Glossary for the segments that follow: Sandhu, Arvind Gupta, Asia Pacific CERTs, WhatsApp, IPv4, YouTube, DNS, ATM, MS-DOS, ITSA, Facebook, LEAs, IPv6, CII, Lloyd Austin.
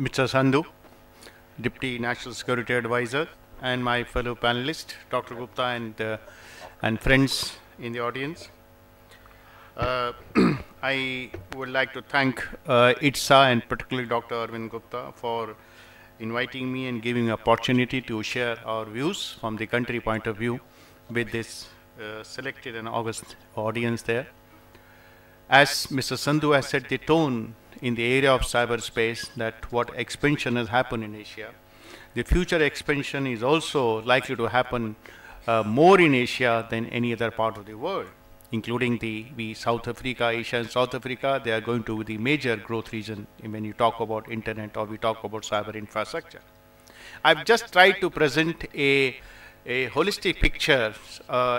Mr. Sandhu, Deputy National Security Advisor, and my fellow panelists, Dr. Gupta and friends in the audience. I would like to thank ITSA and particularly Dr. Arvind Gupta for inviting me and giving opportunity to share our views from the country point of view with this selected and august audience there. As Mr. Sandhu has set the tone in the area of cyberspace, that what expansion has happened in Asia, the future expansion is also likely to happen more in Asia than any other part of the world, including the South Africa, Asia and South Africa. They are going to be the major growth region when you talk about internet or we talk about cyber infrastructure. I've just tried to present a holistic picture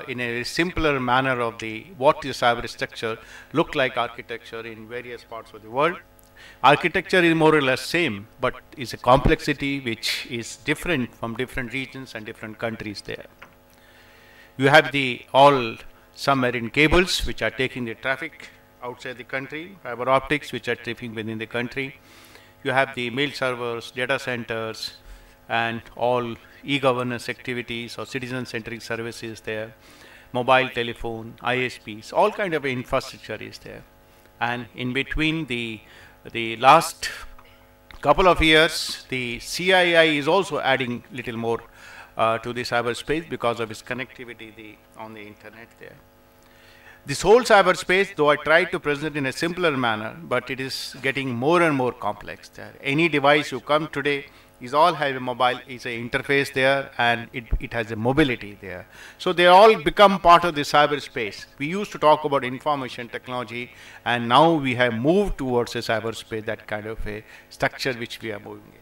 in a simpler manner of what the cyber structure look like architecture in various parts of the world. Architecture is more or less same, but is a complexity which is different from different regions and different countries there. You have all submarine cables which are taking the traffic outside the country, fiber optics which are tripping within the country. You have the mail servers, data centers, and all e-governance activities or citizen-centric services there, mobile telephone, ISPs, all kind of infrastructure is there. And in between the last couple of years, the CII is also adding little more to the cyberspace because of its connectivity on the internet there. This whole cyberspace, though I tried to present in a simpler manner, but it is getting more and more complex there. Any device you come today is an interface there, and it has a mobility there. So they all become part of the cyberspace. We used to talk about information technology, and now we have moved towards a cyberspace, that kind of a structure which we are moving it.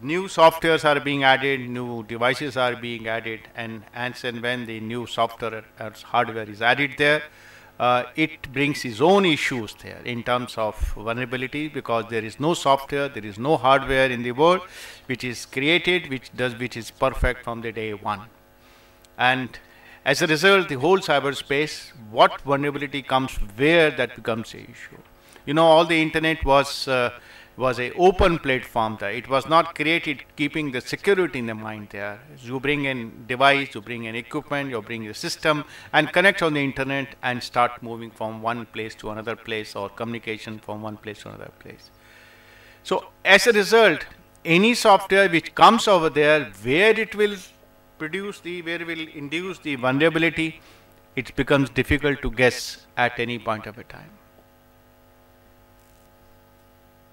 New softwares are being added, new devices are being added, and as and when the new software or hardware is added there, it brings its own issues there in terms of vulnerability, because there is no software, there is no hardware in the world which is created, which is perfect from the day one. And as a result, the whole cyberspace, what vulnerability comes where, that becomes an issue. You know, all the internet was an open platform there. It was not created keeping the security in the mind there. You bring in device, you bring in equipment, you bring a system and connect on the internet and start moving from one place to another place, or communication from one place to another place. So as a result, any software which comes over there, where it will induce the vulnerability, it becomes difficult to guess at any point of a time.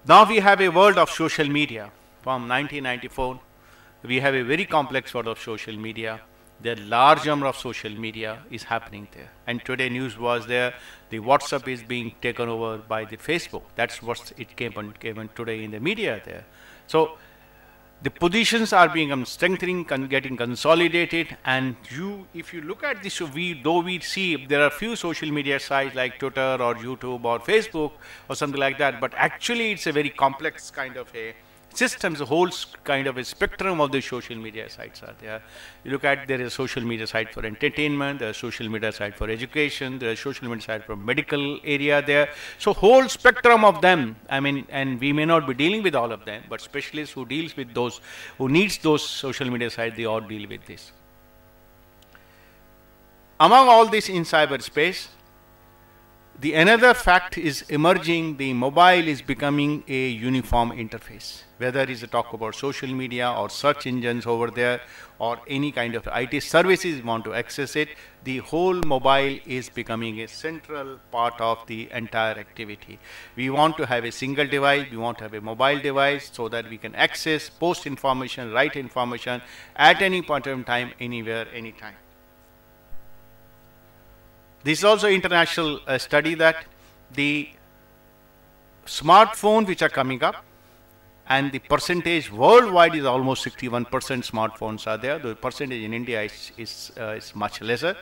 Now we have a world of social media. From 1994, we have a very complex world of social media. The large number of social media is happening there. And today news was there, the WhatsApp is being taken over by the Facebook. That's what it came on today in the media there. So the positions are being strengthening, getting consolidated. And if you look at this, though we see there are few social media sites like Twitter or YouTube or Facebook or something like that, but actually it's a very complex kind of a systems, a whole kind of a spectrum of the social media sites are there. You look at, there is a social media site for entertainment, there is a social media site for education, there is a social media site for medical area there. So whole spectrum of them, I mean, and we may not be dealing with all of them, but specialists who deals with those, who needs those social media sites, they all deal with this. Among all this in cyberspace, another fact is emerging, the mobile is becoming a uniform interface. Whether it's a talk about social media or search engines over there or any kind of IT services want to access it, the whole mobile is becoming a central part of the entire activity. We want to have a single device, we want to have a mobile device so that we can access, post information, write information at any point in time, anywhere, anytime. This is also international study that the smartphone which are coming up, and the percentage worldwide is almost 61% smartphones are there. The percentage in India is much lesser.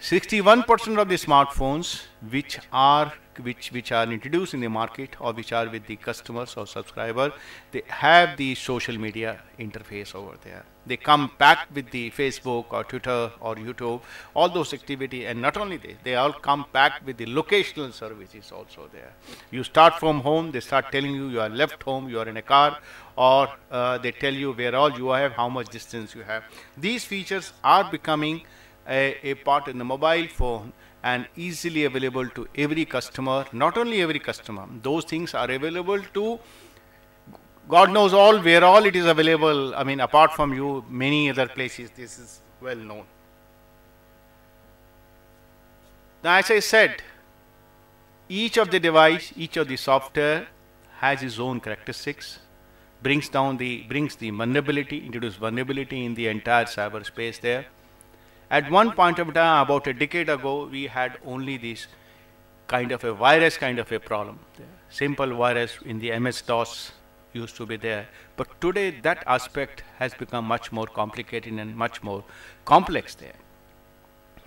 61% of the smartphones which are which are introduced in the market or which are with the customers or subscriber, they have the social media interface over there. They come packed with the Facebook or Twitter or YouTube, all those activity, and not only they all come packed with the locational services also there. You start from home, they start telling you you are left home, you are in a car, or they tell you where all you have, how much distance you have. These features are becoming a part in the mobile phone and easily available to every customer. Not only every customer, those things are available to God knows all, where all it is available. I mean, apart from you, many other places, this is well known. Now, as I said, each of the device, each of the software has its own characteristics, brings the vulnerability, introduces vulnerability in the entire cyberspace there. At one point of time, about a decade ago, we had only this kind of a virus kind of a problem. Simple virus in the MS-DOS used to be there, but today that aspect has become much more complicated and much more complex there.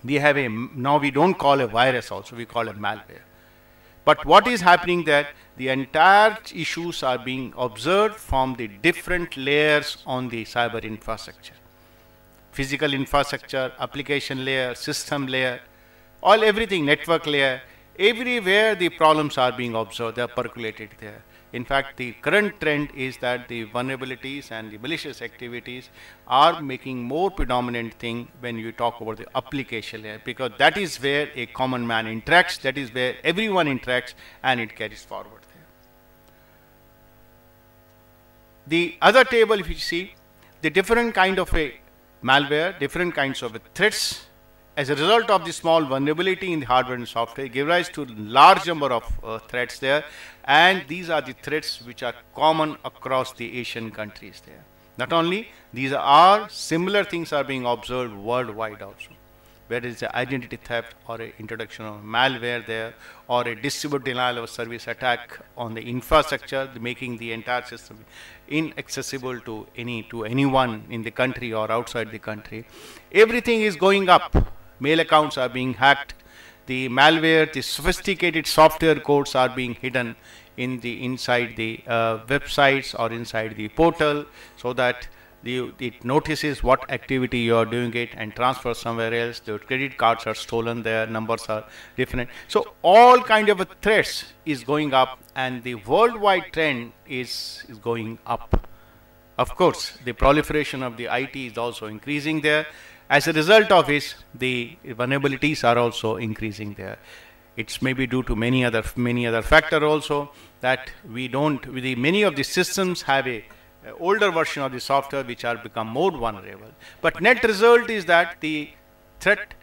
We have a, now we don't call a virus also, we call it malware. But what is happening that the entire issues are being observed from the different layers on the cyber infrastructure. Physical infrastructure, application layer, system layer, all everything, network layer, everywhere the problems are being observed, they are percolated there. In fact, the current trend is that the vulnerabilities and the malicious activities are making more predominant thing when you talk about the application layer, because that is where a common man interacts, that is where everyone interacts, and it carries forward there. The other table, if you see, the different kind of a malware, different kinds of threats, as a result of the small vulnerability in the hardware and software, give rise to large number of threats there, and these are the threats which are common across the Asian countries there. Not only, these are similar things are being observed worldwide also, whether it's identity theft or an introduction of malware there, or a distributed denial of service attack on the infrastructure, making the entire system inaccessible to anyone in the country or outside the country. Everything is going up. Mail accounts are being hacked, the malware, the sophisticated software codes are being hidden in the inside the websites or inside the portal, so that it notices what activity you are doing it and transfers somewhere else. The credit cards are stolen, their numbers are different. So all kind of a threats is going up, and the worldwide trend is going up. Of course, the proliferation of the IT is also increasing there. As a result of this, the vulnerabilities are also increasing there. It's maybe due to many other factor also, that we don't, many of the systems have a older version of the software which are become more vulnerable. But net result is that the threat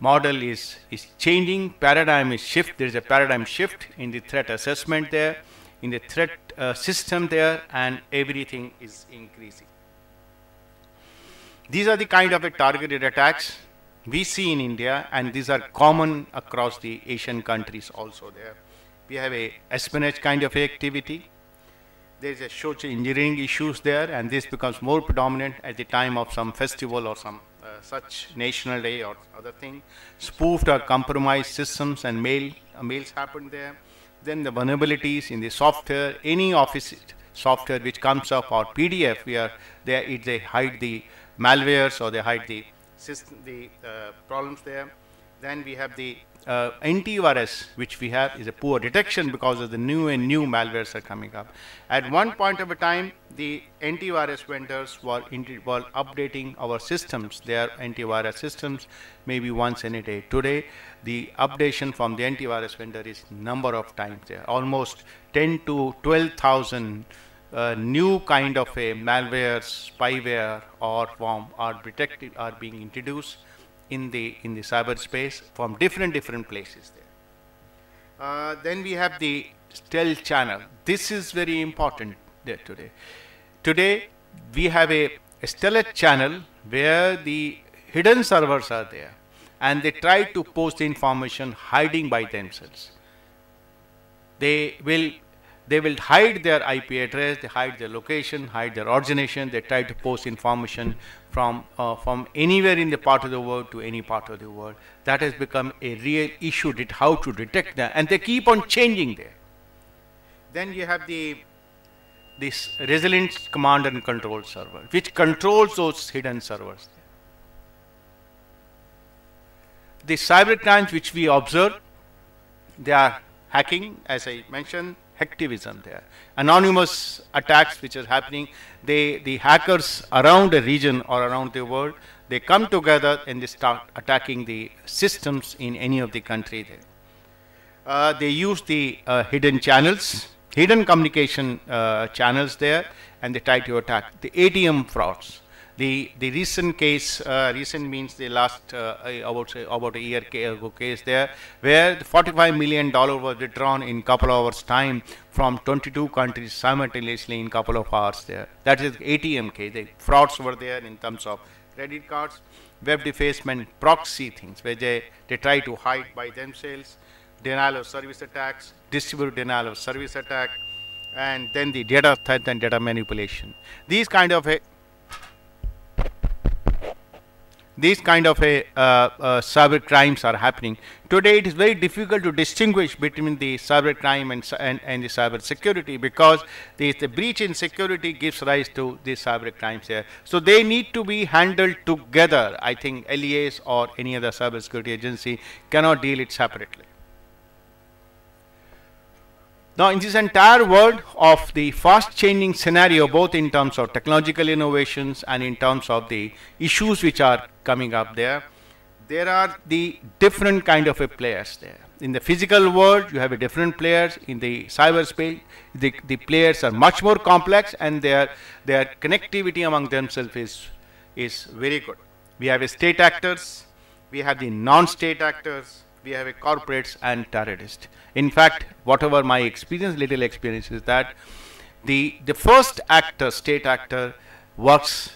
model is changing, paradigm is shift. There is a paradigm shift in the threat assessment there, in the threat system there, and everything is increasing. These are the kind of targeted attacks we see in India, and these are common across the Asian countries also there. We have a espionage kind of activity. There is a social engineering issues there, and this becomes more predominant at the time of some festival or some such national day or other thing. Spoofed or compromised systems and mails happen there. Then the vulnerabilities in the software, any office software which comes up or PDF, where they hide the malwares or they hide the system, the problems there. Then we have the antivirus, which we have is a poor detection because of the new malwares are coming up. At one point of a time, the antivirus vendors were updating our systems, their antivirus systems, maybe once in a day. Today, the updation from the antivirus vendor is number of times there, almost 10 to 12,000. New kind of a malware, spyware, or worm are being introduced in the cyberspace from different places there. Then we have the stealth channel. This is very important there today. Today we have a stealth channel where the hidden servers are there, and they try to post the information hiding by themselves. They will They will hide their IP address, they hide their location, hide their origination. They try to post information from anywhere in the part of the world to any part of the world. That has become a real issue, how to detect that, and they keep on changing there. Then you have this resilient command and control server, which controls those hidden servers. The cyber crimes which we observe, they are hacking, as I mentioned, hacktivism there. Anonymous attacks which are happening, the hackers around a region or around the world, they come together and they start attacking the systems in any of the country there. They use the hidden channels, hidden communication channels there, and they try to attack the ATM frauds. The recent case, recent means the last, I would say about a year ago case there, where the $45 million was withdrawn in couple of hours time from 22 countries simultaneously in couple of hours there. That is ATM case. The frauds were there in terms of credit cards, web defacement, proxy things, where they try to hide by themselves, denial of service attacks, distributed denial of service attack, and then the data theft and data manipulation. These kind of cyber crimes are happening. Today it is very difficult to distinguish between the cyber crime and the cyber security, because the breach in security gives rise to the cyber crimes here. So they need to be handled together. I think LEAs or any other cyber security agency cannot deal it separately. Now, in this entire world of the fast-changing scenario, both in terms of technological innovations and in terms of the issues which are coming up there, are the different kind of players there. In the physical world, you have a different players. In the cyberspace, the players are much more complex, and their connectivity among themselves is very good. We have state actors, we have the non-state actors, we have corporates and terrorists. In fact, whatever my experience, little experience, is that the first actor, state actor, works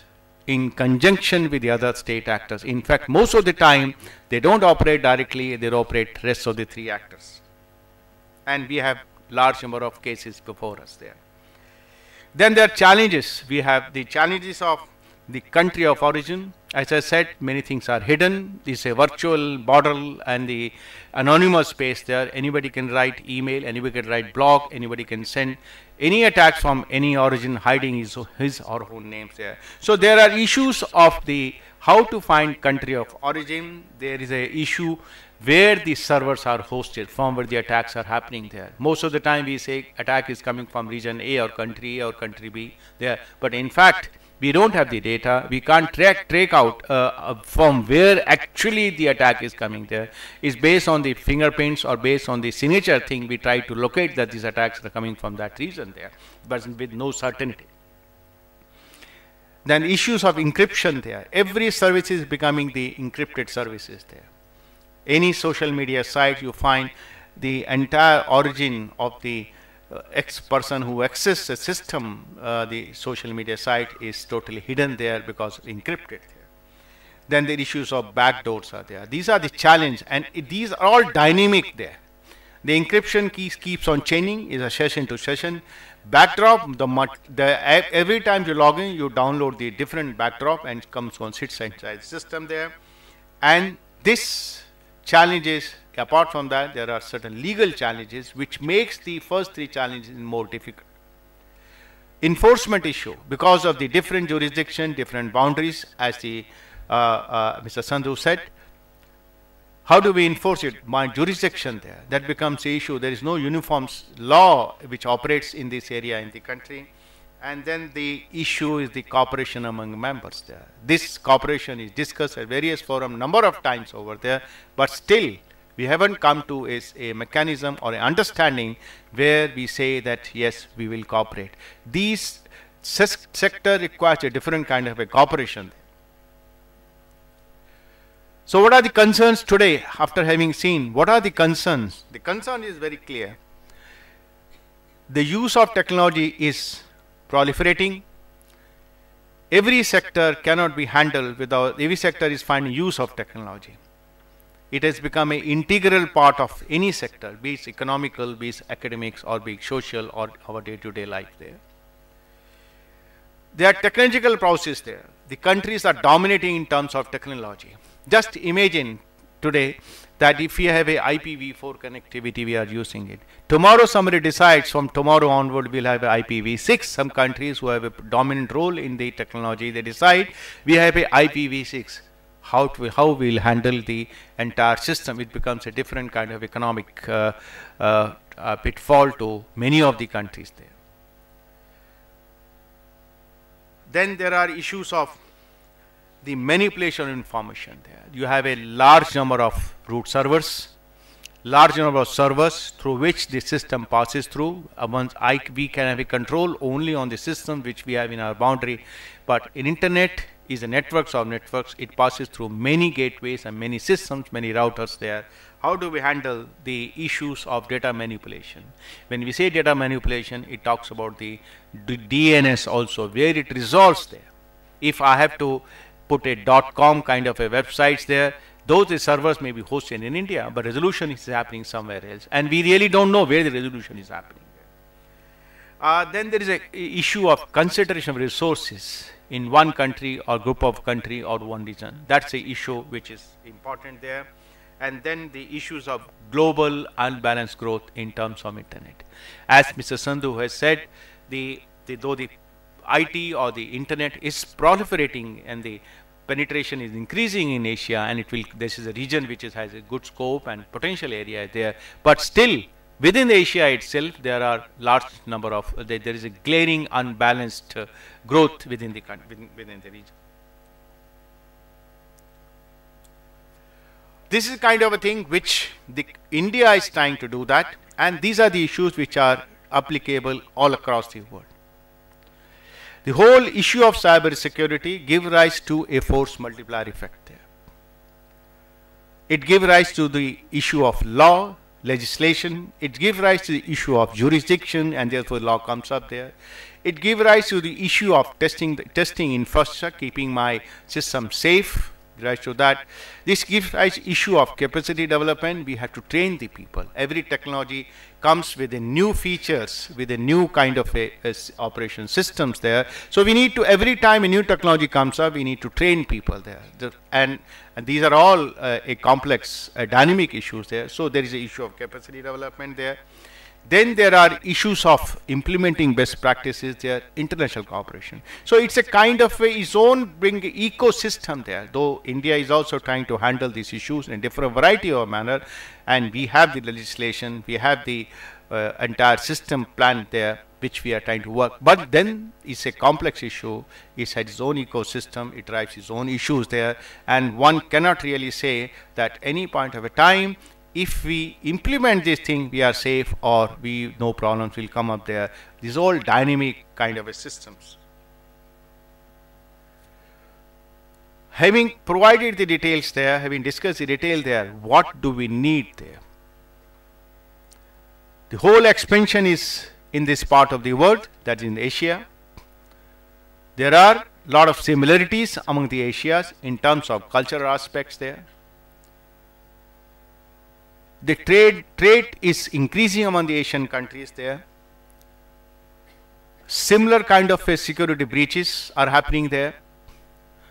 in conjunction with the other state actors. In fact, most of the time, they don't operate directly, they operate rest of the three actors. And we have large number of cases before us there. Then there are challenges. We have the challenges of the country of origin. As I said, many things are hidden. This is a virtual border and the anonymous space there. Anybody can write email, anybody can write blog, anybody can send any attacks from any origin, hiding his or her names there. So there are issues of the how to find country of origin. There is a issue where the servers are hosted, from where the attacks are happening there. Most of the time we say attack is coming from region A or country A or country B there. But in fact, we don't have the data, we can't track out from where actually the attack is coming there. It's based on the fingerprints or based on the signature thing, we try to locate that these attacks are coming from that region there, but with no certainty. Then issues of encryption there. Every service is becoming the encrypted services there. Any social media site, you find the entire origin of the person who accesses the system, the social media site is totally hidden there because it's encrypted there. Then the issues of backdoors are there. These are the challenge, and these are all dynamic there. The encryption keys keeps on changing, is a session to session. Backdrop, every time you log in, you download the different backdrop and comes on sits inside the system there. And this challenges. Apart from that, there are certain legal challenges, which makes the first three challenges more difficult. Enforcement issue, because of the different jurisdiction, different boundaries, as the Mr. Sandhu said, how do we enforce it? My jurisdiction there, that becomes the issue. There is no uniform law which operates in this area in the country. And then the issue is the cooperation among members there. This cooperation is discussed at various forums, number of times over there, but still, we haven't come to a mechanism or an understanding where we say that, yes, we will cooperate. These sector requires a different kind of a cooperation. So what are the concerns today after having seen? What are the concerns? The concern is very clear. The use of technology is proliferating. Every sector cannot be handled without, every sector is finding use of technology. It has become an integral part of any sector, be it economical, be it academics, or be it social, or our day-to-day life there. There are technological processes there. The countries are dominating in terms of technology. Just imagine today that if we have a IPv4 connectivity, we are using it. Tomorrow somebody decides from tomorrow onward we'll have a IPv6. Some countries who have a dominant role in the technology, they decide we have a IPv6. How we'll handle the entire system, it becomes a different kind of economic pitfall to many of the countries there. Then there are issues of the manipulation of information there. You have a large number of root servers, large number of servers through which the system passes through. We can have a control only on the system which we have in our boundary, but in internet is a networks of networks. It passes through many gateways and many systems, many routers there. How do we handle the issues of data manipulation? When we say data manipulation, it talks about the DNS also, where it resolves there. If I have to put a .com kind of a websites there, though the servers may be hosted in India, but resolution is happening somewhere else, and we really don't know where the resolution is happening. Then there is an issue of concentration of resources in one country or group of country or one region. That's an issue which is important there. And then the issues of global unbalanced growth in terms of internet. As Mr. Sandhu has said, though the IT or the internet is proliferating and the penetration is increasing in Asia, and it will, this is a region which has a good scope and potential area there, but still within Asia itself, there are large number of, there is a glaring unbalanced growth within the country, within the region. This is kind of a thing which India is trying to do that, and these are the issues which are applicable all across the world. The whole issue of cyber security gives rise to a force multiplier effect there. It gives rise to the issue of law, legislation. It gives rise to the issue of jurisdiction, and therefore law comes up there. It gives rise to the issue of testing infrastructure, keeping my system safe. Rise to that. This gives rise to issue of capacity development. We have to train the people. Every technology comes with a new features, with a new kind of a operation systems there. So we need to, every time a new technology comes up, we need to train people there. And these are all a complex, dynamic issues there. So there is an issue of capacity development there. Then there are issues of implementing best practices there, international cooperation. So it's a kind of its own ecosystem there, though India is also trying to handle these issues in a different variety of manner. And we have the legislation, we have the entire system planned there, which we are trying to work. But then it's a complex issue, it has its own ecosystem, it drives its own issues there. And one cannot really say that any point of a time, if we implement this thing, we are safe, or we no problems will come up there. These all dynamic kind of a systems. Having provided the details there, having discussed the detail there, what do we need there? The whole expansion is in this part of the world, that is in Asia. There are a lot of similarities among the Asias in terms of cultural aspects there. The trade is increasing among the Asian countries there. Similar kind of security breaches are happening there.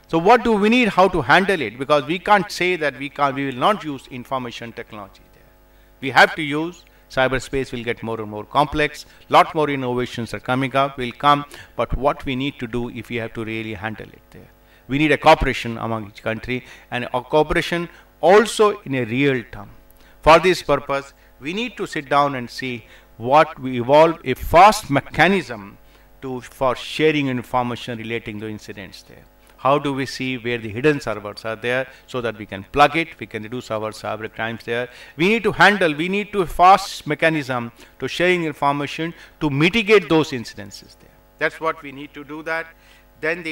So what do we need, how to handle it? Because we can't say that we will not use information technology there. We have to use. Cyberspace will get more and more complex. Lot more innovations are coming up, will come. But what we need to do if we have to really handle it there? We need a cooperation among each country, and a cooperation also in a real term. For this purpose, we need to sit down and see what we evolve a fast mechanism for sharing information relating to incidents there. How do we see where the hidden servers are there so that we can plug it, we can reduce our cyber crimes there. We need to handle, we need to fast mechanism to sharing information to mitigate those incidences there. That's what we need to do that. Then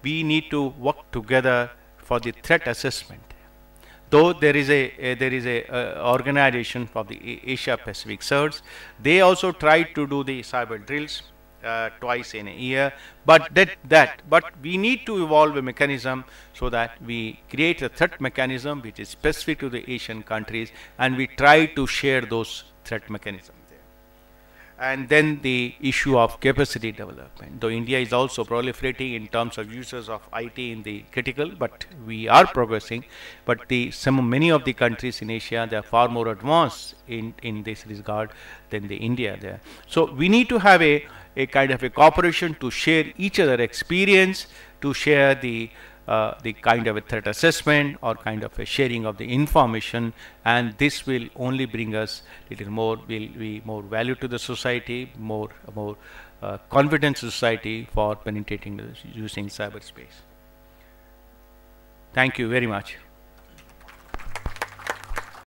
we need to work together for the threat assessment. Though there is a organization of the Asia Pacific CERTs, they also try to do the cyber drills twice in a year, but we need to evolve a mechanism so that we create a threat mechanism which is specific to the Asian countries, and we try to share those threat mechanisms there. And then the issue of capacity development, though India is also proliferating in terms of users of IT in the critical, but we are progressing, but many of the countries in Asia, they are far more advanced in this regard than the India there. So we need to have a kind of a cooperation to share each other experience, to share the kind of a threat assessment or kind of a sharing of the information, and this will only bring us little more, will be more value to the society, more confidence to society for penetrating using cyberspace. Thank you very much.